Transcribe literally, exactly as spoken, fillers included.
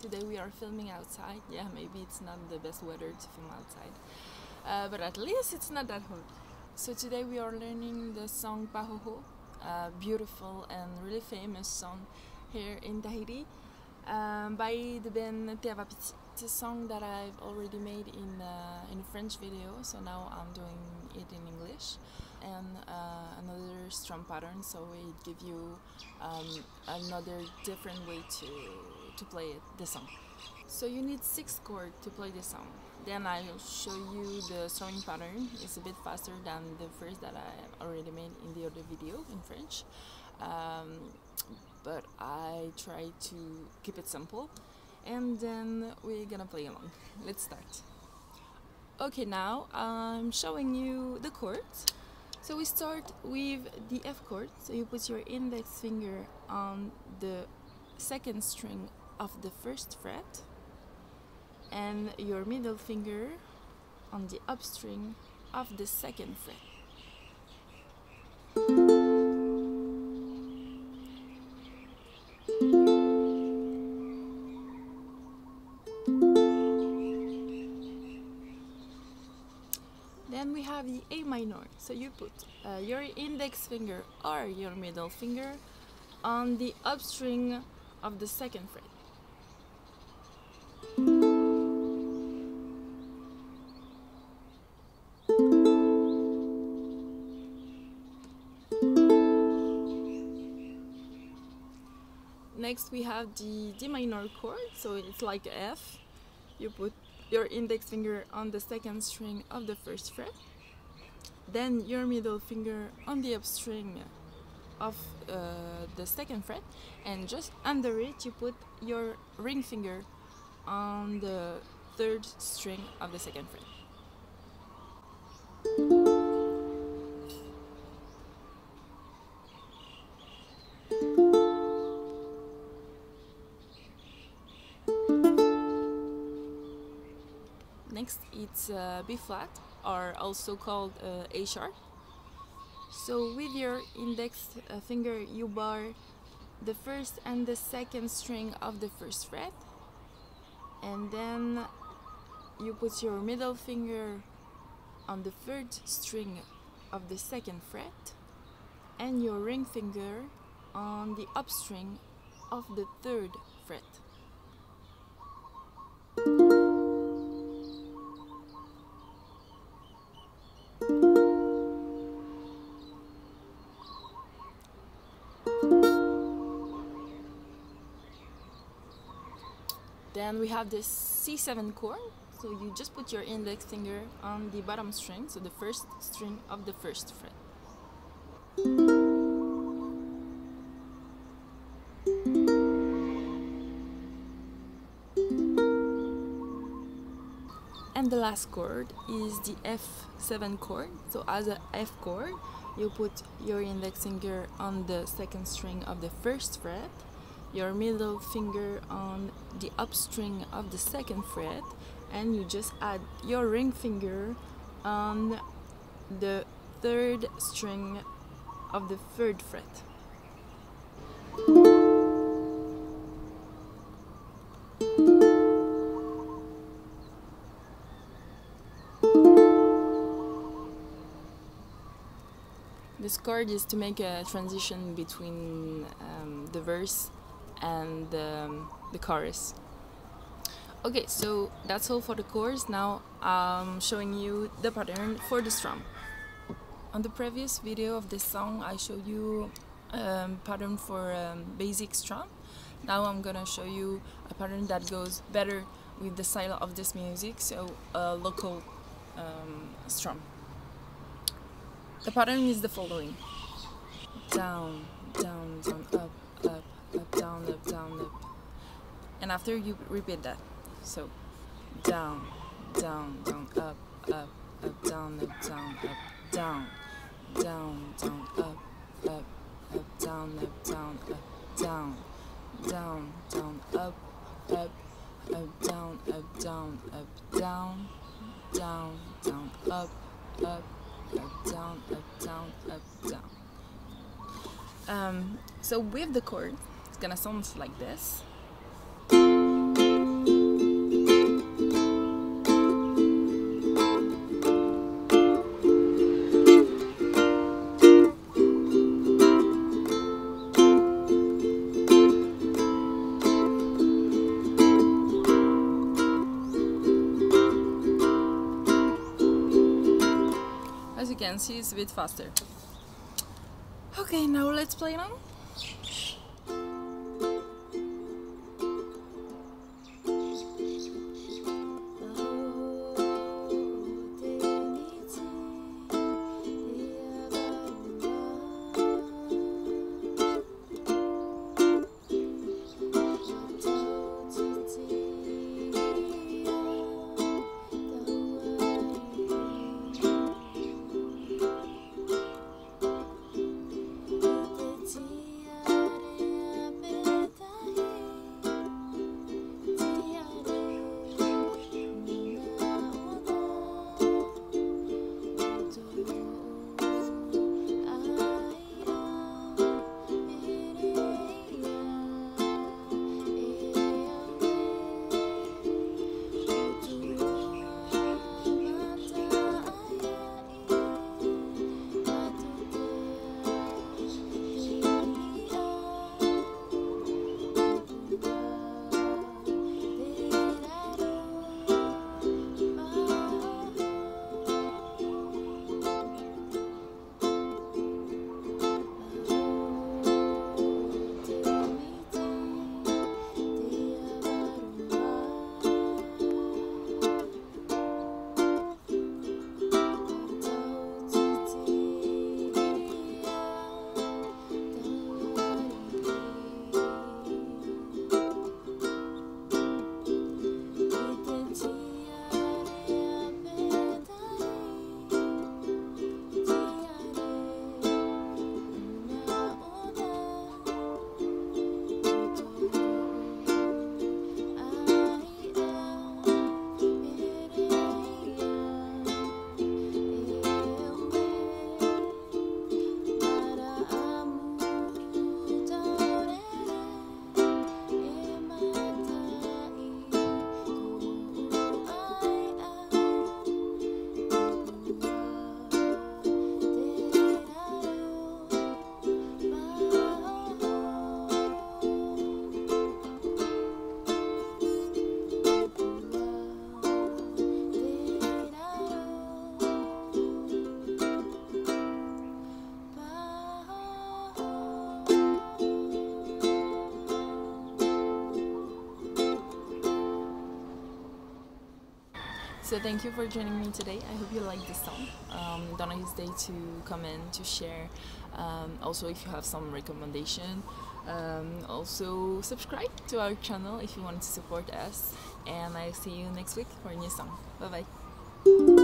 Today we are filming outside. Yeah, maybe it's not the best weather to film outside, uh, but at least it's not that hot. So today we are learning the song Pahoho, a beautiful and really famous song here in Tahiti, um, by the band Teavapiti. It's a song that I've already made in, uh, in a French video, so now I'm doing it in English. And uh, another strum pattern, so it gives you um, another different way to to play it, the song. So you need six chords to play the song. Then I'll show you the strumming pattern. It's a bit faster than the first that I already made in the other video in French, um, but I try to keep it simple. And then we're gonna play along. Let's start. Okay, now I'm showing you the chords. So we start with the F chord, so you put your index finger on the second string of the first fret and your middle finger on the up string of the second fret. Then we have the A minor, so you put uh, your index finger or your middle finger on the up string of the second fret. Next we have the D minor chord, so it's like F. You put your index finger on the second string of the first fret, then your middle finger on the up string of uh, the second fret, and just under it you put your ring finger on the third string of the second fret. Next, it's uh, B flat, or also called uh, A sharp. So with your index uh, finger, you bar the first and the second string of the first fret, and then you put your middle finger on the third string of the second fret, and your ring finger on the up string of the third fret. Then we have the C seven chord, so you just put your index finger on the bottom string, so the first string of the first fret. And the last chord is the F seven chord, so as an F chord, you put your index finger on the second string of the first fret, your middle finger on the up string of the second fret, and you just add your ring finger on the third string of the third fret. This chord is to make a transition between um, the verse and um, the chorus. Okay, so that's all for the chords. Now I'm showing you the pattern for the strum. On the previous video of this song I showed you a um, pattern for um, basic strum. Now I'm gonna show you a pattern that goes better with the style of this music, so a local um, strum. The pattern is the following: down, down, down, up, up, up, down, up, down, up, and after you repeat that. So down, down, down, up, up, up, down, up, down, up, down, down, down, up, up, up, down, up, down, up, down, down, down, up, up, up, down, up, down, up, down, down, down, up, up, up, down, up, down, up, down. Um, so with the chord, it's gonna sound like this. As you can see, it's a bit faster. Okay, now let's play now. So thank you for joining me today. I hope you like this song. Um, don't hesitate to comment, to share. Um, also, if you have some recommendation, um, also subscribe to our channel if you want to support us. And I'll see you next week for a new song. Bye bye.